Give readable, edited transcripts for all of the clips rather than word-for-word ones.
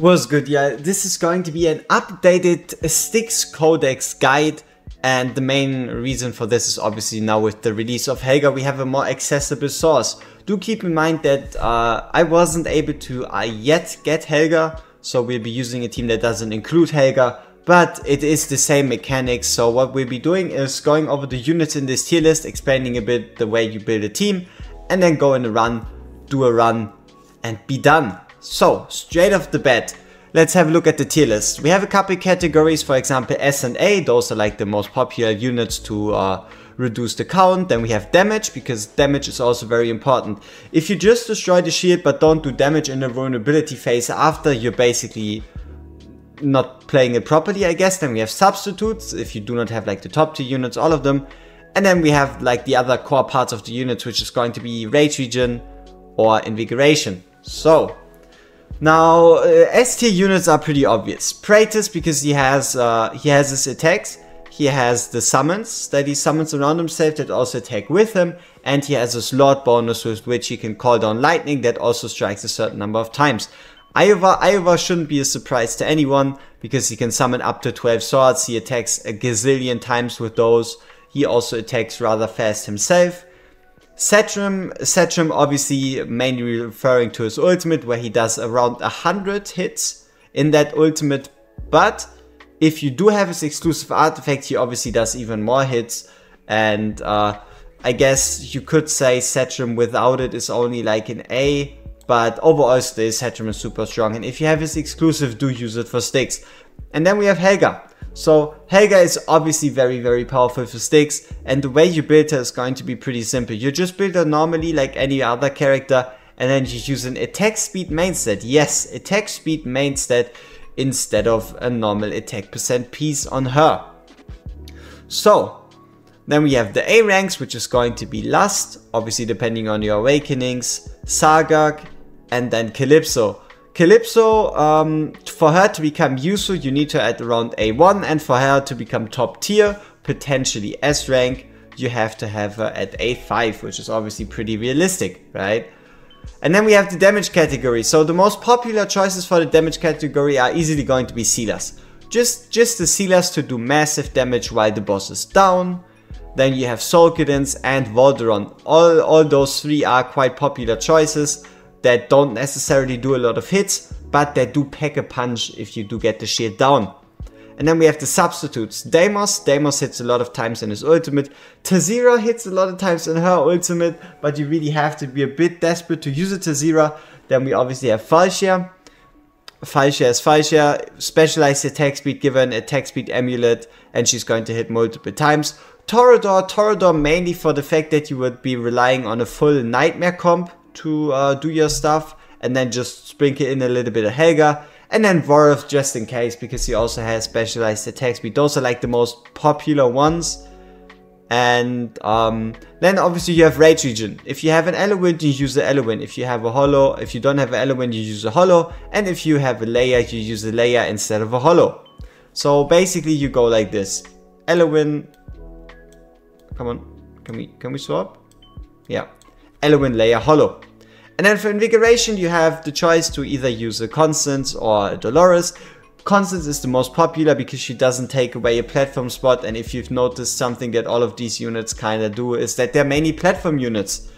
Was good, yeah. This is going to be an updated Styx Codex guide, and the main reason for this is obviously now with the release of Helga we have a more accessible source. Do keep in mind that I wasn't able to yet get Helga, so we'll be using a team that doesn't include Helga, but it is the same mechanics. So what we'll be doing is going over the units in this tier list, explaining a bit the way you build a team, and then go in a run, do a run, and be done. So, straight off the bat, let's have a look at the tier list. We have a couple categories, for example S and A, those are like the most popular units to reduce the count. Then we have damage, because damage is also very important. If you just destroy the shield but don't do damage in the vulnerability phase after, you're basically not playing it properly, I guess. Then we have substitutes, if you do not have like the top tier units, all of them. And then we have like the other core parts of the units, which is going to be Rage Regen or Invigoration. So, now, S tier units are pretty obvious. Praetus, because he has his attacks, he has the summons that he summons around himself that also attack with him, and he has his Lord bonus with which he can call down lightning that also strikes a certain number of times. Ayuva shouldn't be a surprise to anyone because he can summon up to 12 swords, he attacks a gazillion times with those, he also attacks rather fast himself. Satrum obviously mainly referring to his ultimate where he does around 100 hits in that ultimate, but if you do have his exclusive artifact he obviously does even more hits, and I guess you could say Satrum without it is only like an A, but overall still Satrum is super strong, and if you have his exclusive do use it for Styx. And then we have Helga. So Helga is obviously very, very powerful for Styx, and the way you build her is going to be pretty simple. You just build her normally like any other character, and then you use an attack speed main stat. Yes, attack speed main stat instead of a normal attack percent piece on her. So then we have the A ranks, which is going to be Lust, obviously depending on your awakenings, Sargak, and then Calypso. Calypso, for her to become useful, you need her at around A1, and for her to become top tier, potentially S rank, you have to have her at A5, which is obviously pretty realistic, right? And then we have the damage category. So the most popular choices for the damage category are easily going to be Sealas. Just the Sealas to do massive damage while the boss is down. Then you have Soul Cadence and Valdoron. All those three are quite popular choices that don't necessarily do a lot of hits, but they do pack a punch if you do get the shield down. And then we have the substitutes. Deimos hits a lot of times in his ultimate. Tazira hits a lot of times in her ultimate, but you really have to be a bit desperate to use a Tazira. Then we obviously have Falshia. Falshia is Falshia, specialized attack speed, give her an attack speed amulet, and she's going to hit multiple times. Torador mainly for the fact that you would be relying on a full nightmare comp to do your stuff, and then just sprinkle in a little bit of Helga. And then Varoth just in case, because he also has specialized attack speed. Those are like the most popular ones. And then obviously you have Rage Regen. If you have an Elowin, you use the Elowin. If you have a Holo, if you don't have an Elowin, you use a Holo. And if you have a Leia, you use a Leia instead of a Holo. So basically you go like this. Elowin, come on, can we swap? Yeah. Elowin, Leia, Holo. And then for Invigoration you have the choice to either use a Constance or a Dolores. Constance is the most popular because she doesn't take away a platform spot, and if you've noticed something that all of these units kinda do is that they're mainly platform units.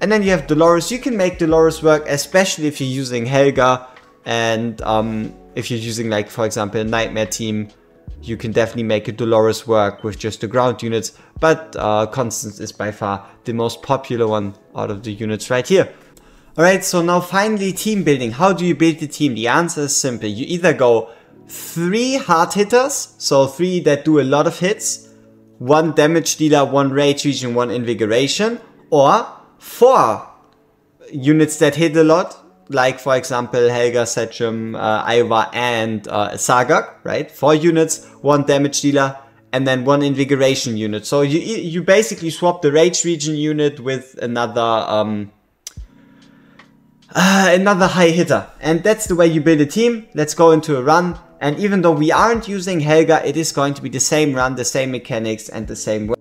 And then you have Dolores. You can make Dolores work, especially if you're using Helga, and if you're using like for example a Nightmare team, you can definitely make a Dolores work with just the ground units, but Constance is by far the most popular one out of the units right here. Alright, so now finally team building. How do you build the team? The answer is simple. You either go 3 hard hitters, so 3 that do a lot of hits, 1 damage dealer, 1 Rage Regen, 1 Invigoration, or 4 units that hit a lot, like for example Helga, Sechum, Ayuva, and Sargak, right? 4 units, 1 damage dealer, and then 1 Invigoration unit. So you basically swap the Rage Regen unit with another high hitter, and that's the way you build a team. Let's go into a run, and even though we aren't using Helga, it is going to be the same run, the same mechanics, and the same way.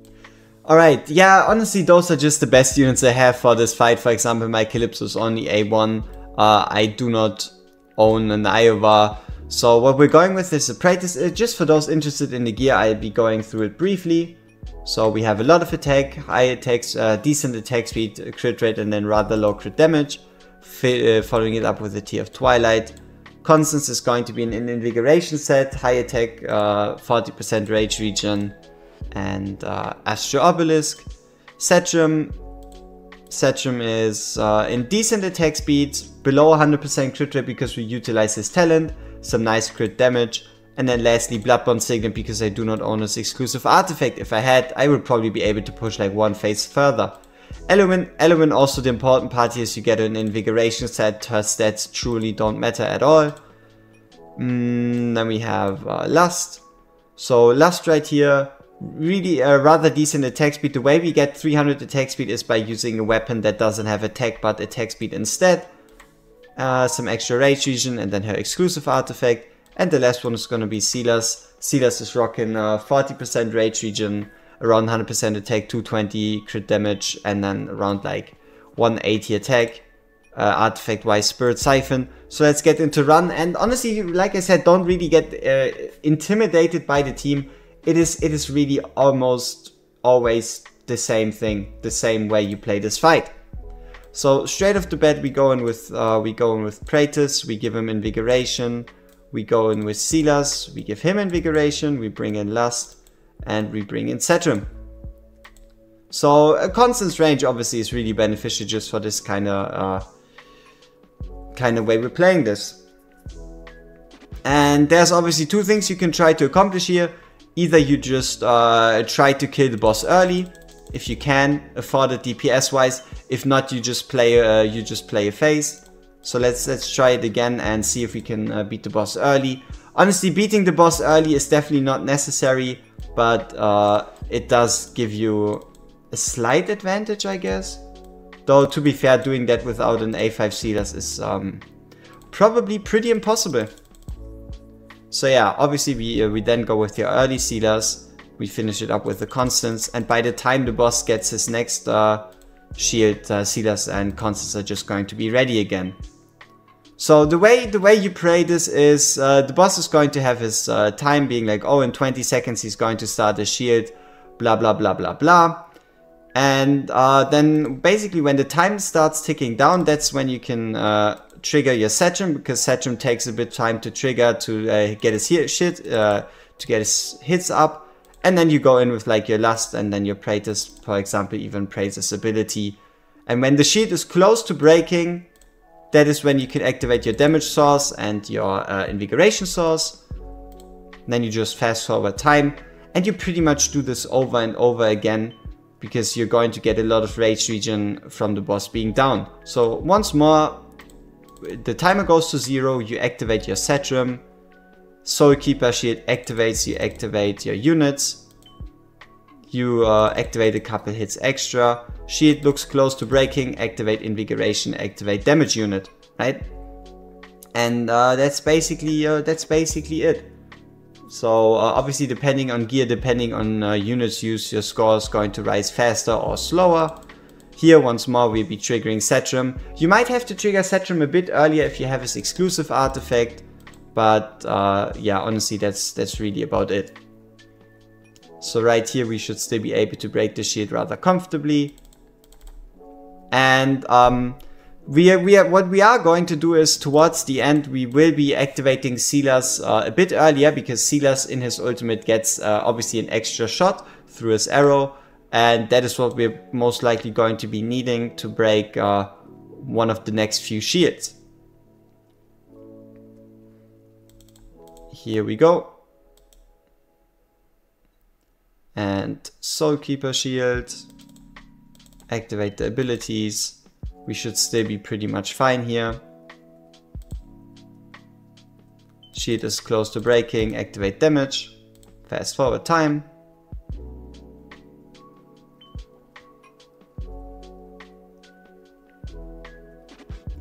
Alright, yeah, honestly those are just the best units I have for this fight. For example, my Calypso is only A1. I do not own an Ayuva. So what we're going with is a Praetus. Just for those interested in the gear, I'll be going through it briefly. So we have a lot of attack, high attacks, decent attack speed, crit rate, and then rather low crit damage. Following it up with a tier of Twilight. Constance is going to be an invigoration set, high attack, 40% rage region, and Astro Obelisk. Setrum. Satrum is in decent attack speeds, below 100% crit rate because we utilize his talent, some nice crit damage, and then lastly Bloodborne Signet because I do not own his exclusive artifact. If I had, I would probably be able to push like one phase further. Elowin, also the important part here is you get an invigoration set, her stats truly don't matter at all. Then we have Lust. So Lust right here, really a rather decent attack speed. The way we get 300 attack speed is by using a weapon that doesn't have attack but attack speed instead. Some extra rage region and then her exclusive artifact. And the last one is going to be Sealas. Sealas is rocking 40% rage region, around 100% attack, 220 crit damage, and then around like 180 attack. Artifact wise, Spirit Siphon. So let's get into run. And honestly, like I said, don't really get intimidated by the team. It is really almost always the same thing, the same way you play this fight. So straight off the bat, we go in with Praetus. We give him invigoration. We go in with Sealas. We give him invigoration. We bring in Lust, and we bring in Zetrim. So a Constance range obviously is really beneficial just for this kind of way we're playing this. And there's obviously two things you can try to accomplish here. Either you just try to kill the boss early, if you can afford it DPS-wise. If not, you just play a phase. So let's try it again and see if we can beat the boss early. Honestly, beating the boss early is definitely not necessary, but it does give you a slight advantage, I guess. Though to be fair, doing that without an A5 Sealas is probably pretty impossible. So yeah, obviously we then go with the early Sealas, we finish it up with the Constance, and by the time the boss gets his next shield, Sealas and Constance are just going to be ready again. So the way you play this is, the boss is going to have his time being like, oh, in 20 seconds he's going to start a shield, blah blah blah blah blah. And then basically when the time starts ticking down, that's when you can trigger your Sechum, because Sechum takes a bit of time to trigger to get his hits up, and then you go in with like your Lust and then your Praetus, for example, even Praetus' ability. And when the shield is close to breaking, that is when you can activate your damage source and your invigoration source. And then you just fast forward time, and you pretty much do this over and over again, because you're going to get a lot of rage region from the boss being down. So once more, the timer goes to 0, you activate your Satrum, Soulkeeper shield activates, you activate your units, you activate a couple hits extra, shield looks close to breaking, activate invigoration, activate damage unit, right? And that's basically it. So obviously depending on gear, depending on units used, your score is going to rise faster or slower. Here, once more, we'll be triggering Satrum. You might have to trigger Satrum a bit earlier if you have his exclusive artifact, but yeah, honestly, that's really about it. So right here, we should still be able to break the shield rather comfortably. And what we are going to do is, towards the end, we will be activating Sealas a bit earlier, because Sealas in his ultimate gets obviously an extra shot through his arrow. And that is what we're most likely going to be needing to break one of the next few shields. Here we go. And Soulkeeper shield. Activate the abilities. We should still be pretty much fine here. Shield is close to breaking. Activate damage. Fast forward time.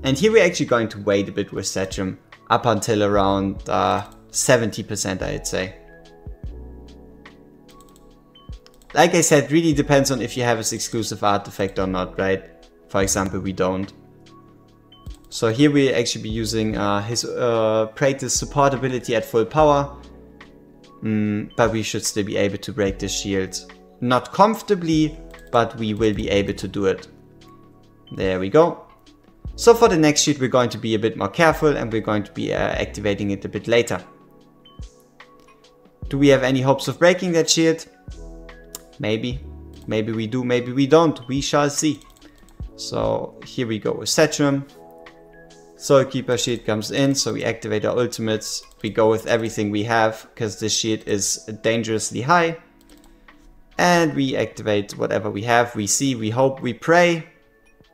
And here we're actually going to wait a bit with Sechum, up until around 70%, I'd say. Like I said, really depends on if you have his exclusive artifact or not, right? For example, we don't. So here we actually be using his Praetus support ability at full power. But we should still be able to break the shield. Not comfortably, but we will be able to do it. There we go. So for the next shield we're going to be a bit more careful and we're going to be activating it a bit later. Do we have any hopes of breaking that shield? Maybe. Maybe we do, maybe we don't. We shall see. So here we go with Satrum. Soulkeeper shield comes in, so we activate our ultimates. We go with everything we have, because this shield is dangerously high. And we activate whatever we have. We see, we hope, we pray,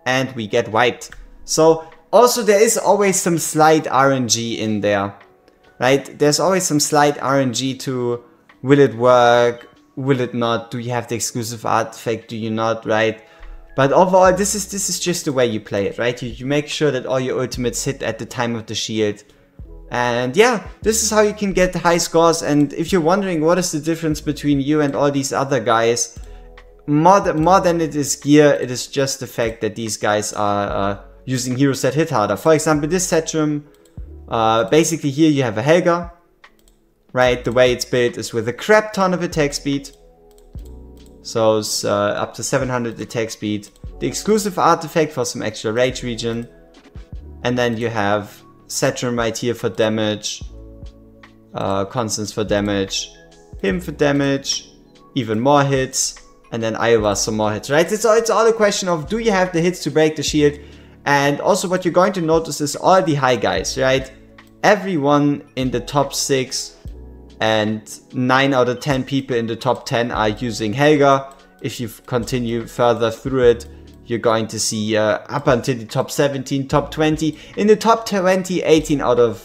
and we get wiped. So, also there is always some slight RNG in there, right? There's always some slight RNG to, will it work? Will it not? Do you have the exclusive artifact? Do you not, right? But overall, this is just the way you play it, right? You make sure that all your ultimates hit at the time of the shield. And yeah, this is how you can get high scores. And if you're wondering what is the difference between you and all these other guys, more than it is gear, it is just the fact that these guys are using heroes that hit harder. For example, this Zetrim, basically here you have a Helga, right? The way it's built is with a crap ton of attack speed. So it's up to 700 attack speed, the exclusive artifact for some extra rage region, and then you have Satrum right here for damage, Constance for damage, him for damage, even more hits, and then Ayuva some more hits, right? It's all a question of, do you have the hits to break the shield? And also what you're going to notice is all the high guys, right? Everyone in the top 6 and 9 out of 10 people in the top 10 are using Helga. If you continue further through it, you're going to see up until the top 17, top 20. In the top 20, 18 out of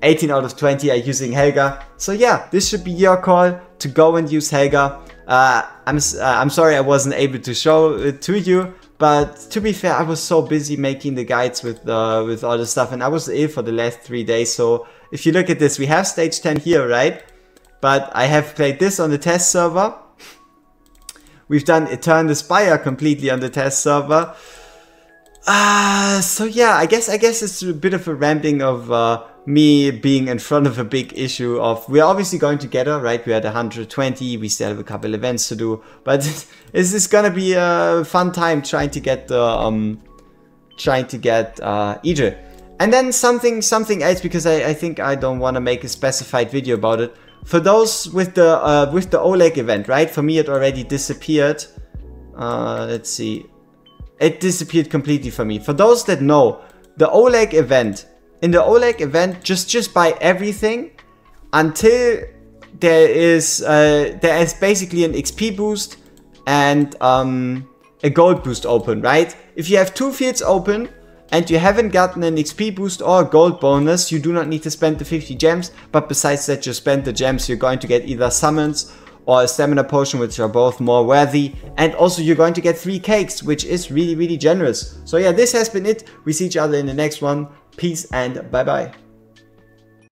20 are using Helga. So yeah, this should be your call to go and use Helga. I'm sorry I wasn't able to show it to you, but to be fair, I was so busy making the guides with all the stuff, and I was ill for the last 3 days. So if you look at this, we have stage 10 here, right? But I have played this on the test server. We've done Eternal Spire completely on the test server. So yeah, I guess it's a bit of a rambling of me being in front of a big issue of, we're obviously going to get her, right? We're at 120, we still have a couple events to do, but this is gonna be a fun time trying to get Idre. And then something else, because I think I don't want to make a specified video about it. For those with the Oleg event, right? For me, it already disappeared. Let's see. It disappeared completely for me. For those that know, the Oleg event, in the Oleg event, just buy everything until there is basically an XP boost and a gold boost open, right? If you have two fields open and you haven't gotten an XP boost or a gold bonus, you do not need to spend the 50 gems, but besides that you spend the gems, you're going to get either summons or a stamina potion, which are both more worthy, and also you're going to get 3 cakes, which is really, really generous. So yeah, this has been it. We see each other in the next one. Peace and bye-bye.